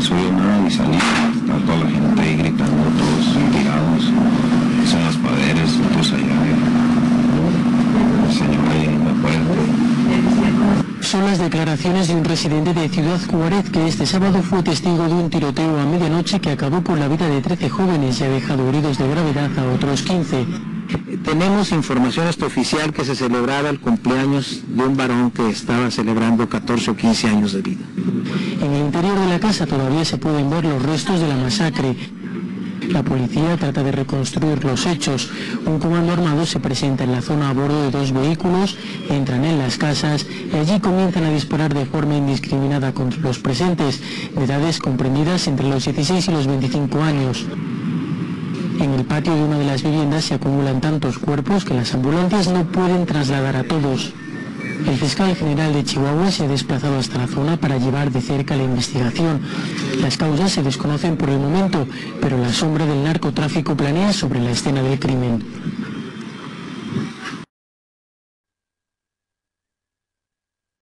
no se oye nada y salí, está toda la gente ahí gritando, todos tirados, son las paredes, otros allá, el señor ahí en la puerta. Son las declaraciones de un residente de Ciudad Juárez que este sábado fue testigo de un tiroteo a medianoche que acabó con la vida de 13 jóvenes y ha dejado heridos de gravedad a otros 15. Tenemos información extraoficial que se celebraba el cumpleaños de un varón que estaba celebrando 14 o 15 años de vida. En el interior de la casa todavía se pueden ver los restos de la masacre. La policía trata de reconstruir los hechos. Un comando armado se presenta en la zona a bordo de 2 vehículos, entran en las casas y allí comienzan a disparar de forma indiscriminada contra los presentes, de edades comprendidas entre los 16 y los 25 años. En el patio de una de las viviendas se acumulan tantos cuerpos que las ambulancias no pueden trasladar a todos. El fiscal general de Chihuahua se ha desplazado hasta la zona para llevar de cerca la investigación. Las causas se desconocen por el momento, pero la sombra del narcotráfico planea sobre la escena del crimen.